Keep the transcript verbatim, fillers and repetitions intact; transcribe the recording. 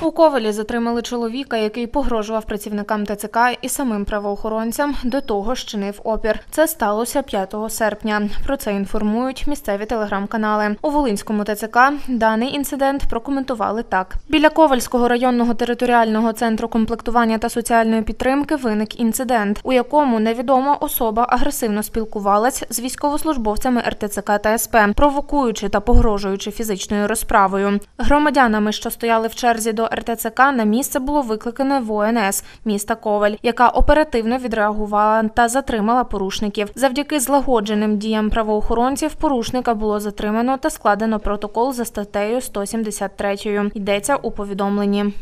У Ковелі затримали чоловіка, який погрожував працівникам ТЦК і самим правоохоронцям, до того ж чинив опір. Це сталося п'ятого серпня. Про це інформують місцеві телеграм-канали. У Волинському ТЦК даний інцидент прокоментували так. Біля Ковельського районного територіального центру комплектування та соціальної підтримки виник інцидент, у якому невідома особа агресивно спілкувалась з військовослужбовцями РТЦК та СП, провокуючи та погрожуючи фізичною розправою. Громадянами, що стояли в черзі до РТЦК, на місце було викликано ВОНС міста Ковель, яка оперативно відреагувала та затримала порушників. Завдяки злагодженим діям правоохоронців порушника було затримано та складено протокол за статтею сто сімдесят три. Йдеться у повідомленні.